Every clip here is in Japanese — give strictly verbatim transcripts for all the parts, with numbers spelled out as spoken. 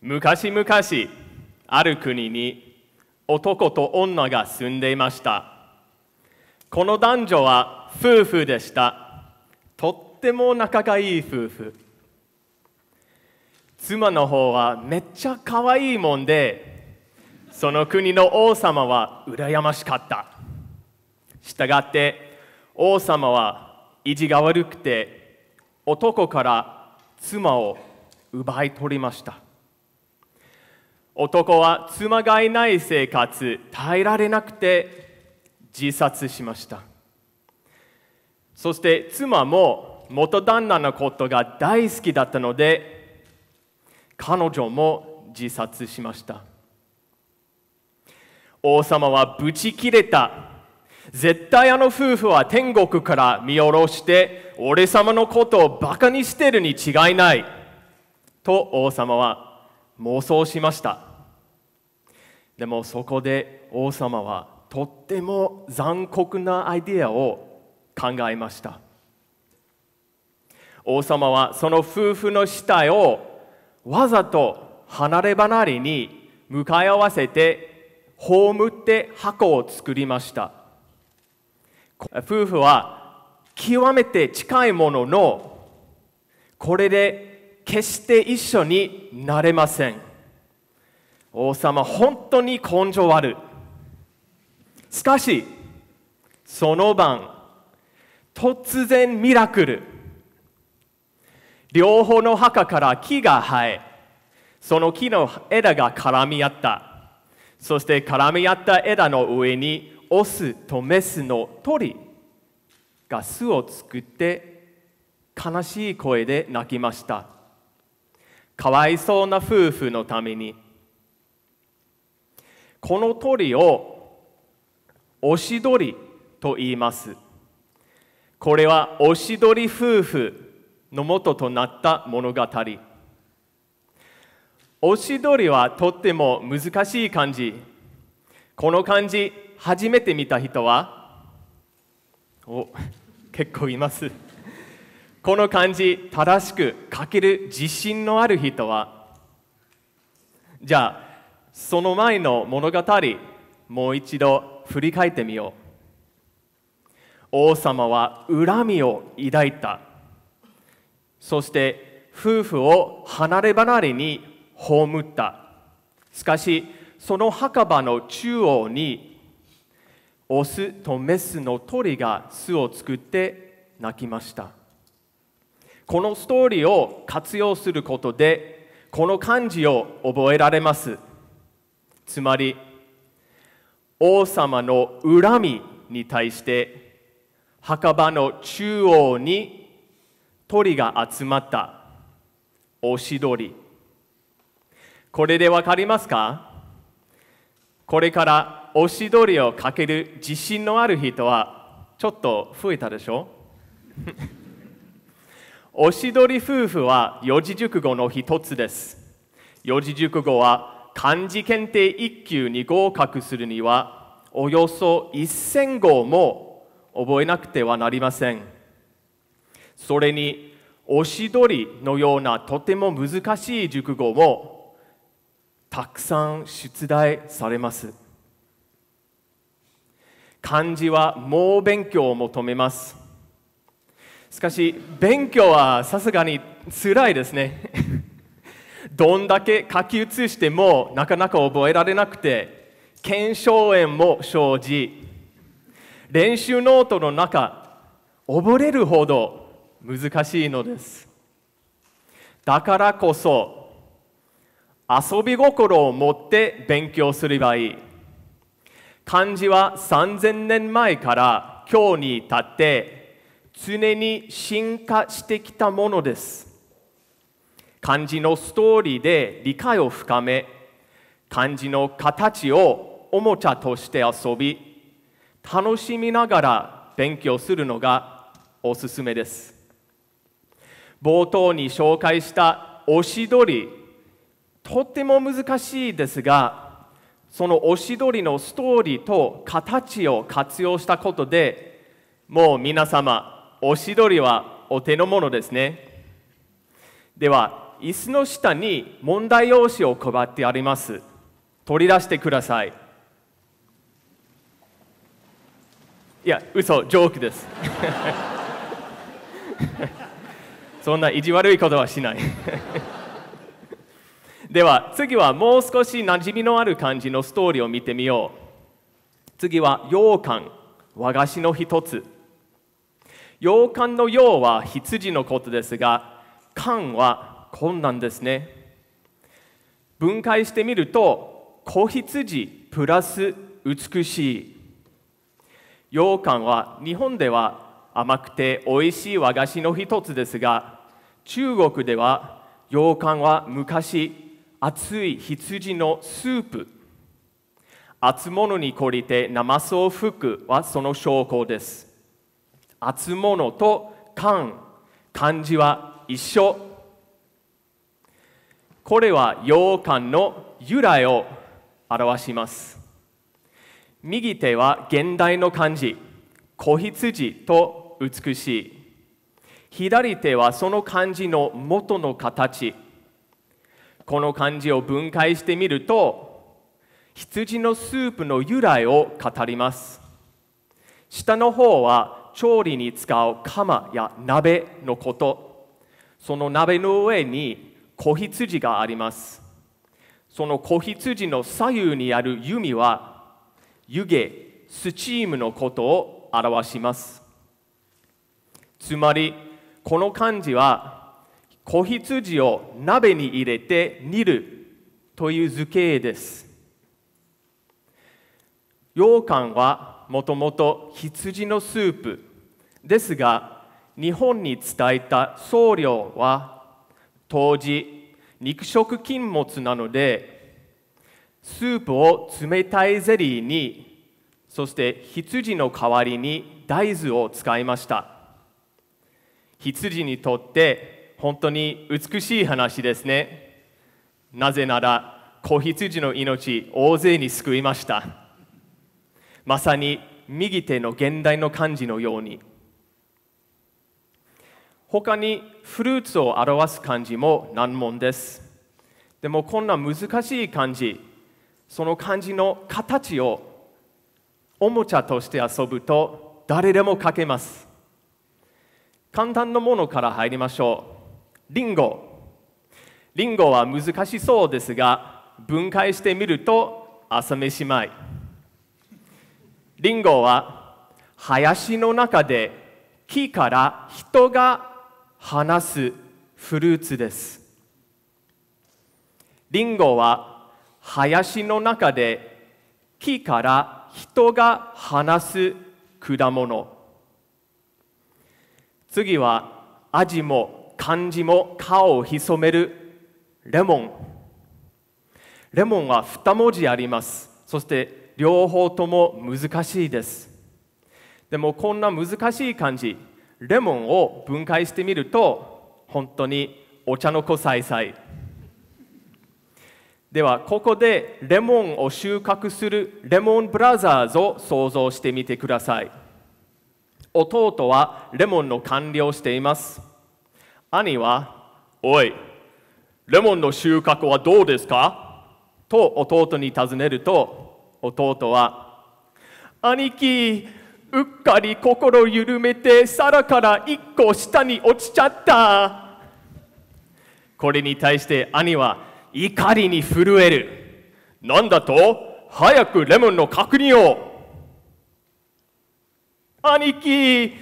昔々ある国に男と女が住んでいました。この男女は夫婦でした。とっても仲がいい夫婦。妻の方はめっちゃ可愛いもんで、その国の王様は羨ましかった。したがって王様は意地が悪くて、男から妻を奪い取りました。男は妻がいない生活耐えられなくて自殺しました。そして妻も元旦那のことが大好きだったので、彼女も自殺しました。王様はぶち切れた。絶対あの夫婦は天国から見下ろして俺様のことをバカにしてるに違いないと王様は妄想しました。でもそこで王様はとっても残酷なアイデアを考えました。王様はその夫婦の死体をわざと離れ離れに向かい合わせて葬って箱を作りました。夫婦は極めて近いものの、これで決して一緒になれません。王様本当に根性悪い。しかしその晩、突然ミラクル。両方の墓から木が生え、その木の枝が絡み合った。そして絡み合った枝の上にオスとメスの鳥が巣を作って悲しい声で鳴きました。かわいそうな夫婦のために。この鳥をオシドリと言います。これはオシドリ夫婦の元となった物語。オシドリはとっても難しい漢字。この漢字初めて見た人はお結構います。この漢字正しく書ける自信のある人は。じゃあその前の物語、もう一度振り返ってみよう。王様は恨みを抱いた。そして夫婦を離れ離れに葬った。しかしその墓場の中央にオスとメスの鳥が巣を作って鳴きました。このストーリーを活用することで、この漢字を覚えられます。つまり王様の恨みに対して墓場の中央に鳥が集まった。オシドリ。これでわかりますか？これからオシドリをかける自信のある人はちょっと増えたでしょオシドリ夫婦は四字熟語の一つです。四字熟語は漢字検定いっ級に合格するにはおよそせん語も覚えなくてはなりません。それにオシドリのようなとても難しい熟語もたくさん出題されます。漢字は猛勉強を求めます。しかし勉強はさすがにつらいですねどんだけ書き写してもなかなか覚えられなくて、腱鞘炎も生じ、練習ノートの中溺れるほど難しいのです。だからこそ遊び心を持って勉強すればいい。漢字はさんぜんねんまえから今日に至って常に進化してきたものです。漢字のストーリーで理解を深め、漢字の形をおもちゃとして遊び、楽しみながら勉強するのがおすすめです。冒頭に紹介したオシドリ、とても難しいですが、そのオシドリのストーリーと形を活用したことで、もう皆様、オシドリはお手の物ですね。では椅子の下に問題用紙を配ってあります。取り出してください。いや、嘘、ジョークです。そんな意地悪いことはしない。では、次はもう少し馴染みのある感じのストーリーを見てみよう。次は羊羹、和菓子の一つ。羊羹の羊は羊のことですが、羹は困難ですね。分解してみると、子羊プラス美しい。羊羹は日本では甘くておいしい和菓子の一つですが、中国では羊羹は昔、熱い羊のスープ、熱物に懲りて生酢を吹くはその証拠です。熱物と缶、漢字は一緒。これは羊羹の由来を表します。右手は現代の漢字、子羊と美しい。左手はその漢字の元の形。この漢字を分解してみると、羊のスープの由来を語ります。下の方は調理に使う釜や鍋のこと。その鍋の上に子羊があります。その子羊の左右にある弓は湯気、スチームのことを表します。つまりこの漢字は子羊を鍋に入れて煮るという図形です。羊羹はもともと羊のスープですが、日本に伝えた僧侶は当時肉食禁物なので、スープを冷たいゼリーに、そして羊の代わりに大豆を使いました。羊にとって本当に美しい話ですね。なぜなら子羊の命、大勢に救いました。まさに右手の現代の漢字のように。他にフルーツを表す漢字も難問です。でもこんな難しい漢字、その漢字の形をおもちゃとして遊ぶと誰でも書けます。簡単なものから入りましょう。リンゴ。リンゴは難しそうですが、分解してみると朝飯前。リンゴは林の中で木から人が離すフルーツです。リンゴは林の中で木から人が離す果物。次は味も漢字も顔を潜めるレモン。レモンはに文字あります。そして両方とも難しいです。でもこんな難しい漢字、レモンを分解してみると、本当にお茶の子さいさい。ではここでレモンを収穫するレモンブラザーズを想像してみてください。弟はレモンの管理をしています。兄は、おい、レモンの収穫はどうですかと弟に尋ねると、弟は、兄貴、うっかり心緩めて皿から一個下に落ちちゃった。これに対して兄は怒りに震える。なんだと、早くレモンの確認を。兄貴、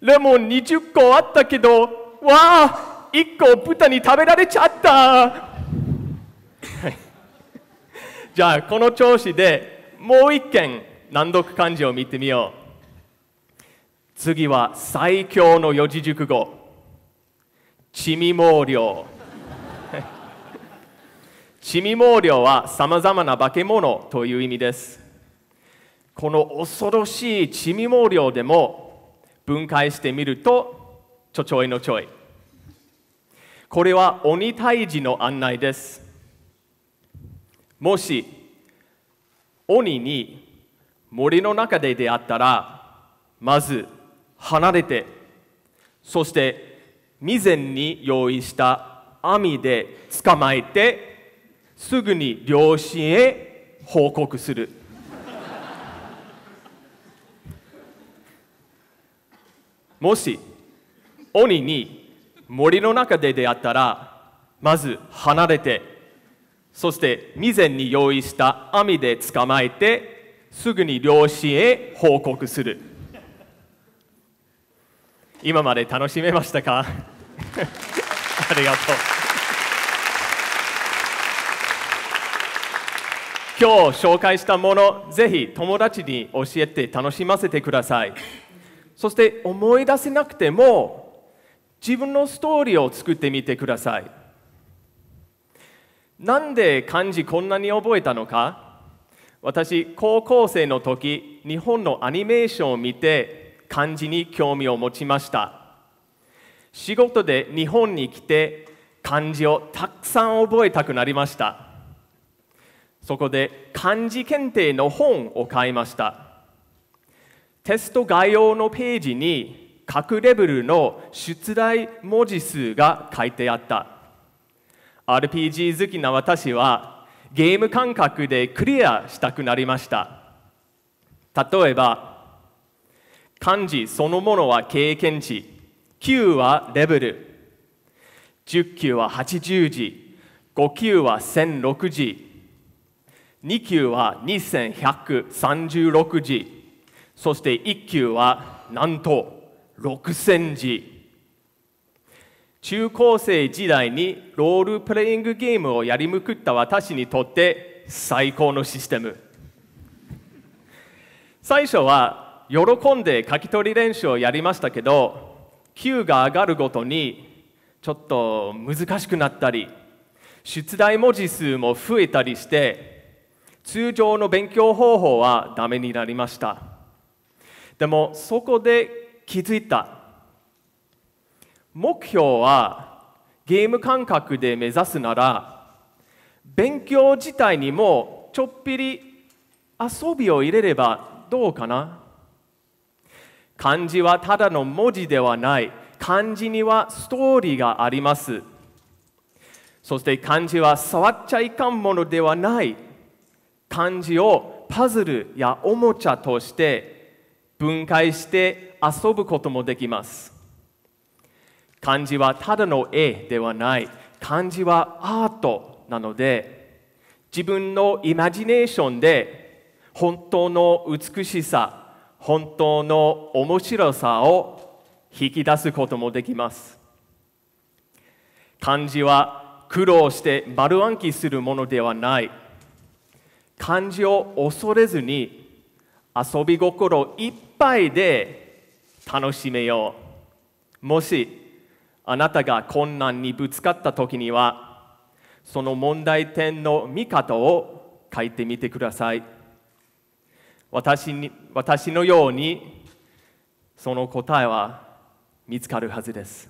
レモンにじゅっこあったけど、わあ、一個豚に食べられちゃったじゃあこの調子でもう一件難読漢字を見てみよう。次は最強の四字熟語、魑魅魍魎。魑魅魍魎はさまざまな化け物という意味です。この恐ろしい魑魅魍魎でも分解してみると、ちょちょいのちょい。これは鬼退治の案内です。もし鬼に森の中で出会ったら、まず離れて、そして未然に用意した網で捕まえてすぐに両親へ報告する。もし鬼に森の中で出会ったら、まず離れて、そして未然に用意した網で捕まえてすぐに両親へ報告する。今まで楽しめましたか？ありがとう。今日紹介したもの、ぜひ友達に教えて楽しませてください。そして思い出せなくても自分のストーリーを作ってみてください。なんで漢字こんなに覚えたのか？私、高校生の時、日本のアニメーションを見て漢字に興味を持ちました。仕事で日本に来て漢字をたくさん覚えたくなりました。そこで漢字検定の本を買いました。テスト概要のページに各レベルの出題文字数が書いてあった。アールピージー 好きな私はゲーム感覚でクリアしたくなりました。例えば、漢字そのものは経験値。きゅうはレベル、じゅう級ははちじゅう字、ご級はせんろく字、に級はにせんひゃくさんじゅうろく字、そしていち級はなんとろくせん字。中高生時代にロールプレイングゲームをやりまくった私にとって最高のシステム。最初は喜んで書き取り練習をやりましたけど、級が上がるごとにちょっと難しくなったり、出題文字数も増えたりして、通常の勉強方法はダメになりました。でもそこで気づいた。目標はゲーム感覚で目指すなら、勉強自体にもちょっぴり遊びを入れればどうかな。漢字はただの文字ではない。漢字にはストーリーがあります。そして漢字は触っちゃいかんものではない。漢字をパズルやおもちゃとして分解して遊ぶこともできます。漢字はただの絵ではない。漢字はアートなので、自分のイマジネーションで本当の美しさ、本当の面白さを引き出すこともできます。漢字は苦労して丸暗記するものではない。漢字を恐れずに遊び心いっぱいで楽しめよう。もしあなたが困難にぶつかった時には、その問題点の見方を書いてみてください。私に、私のようにその答えは見つかるはずです。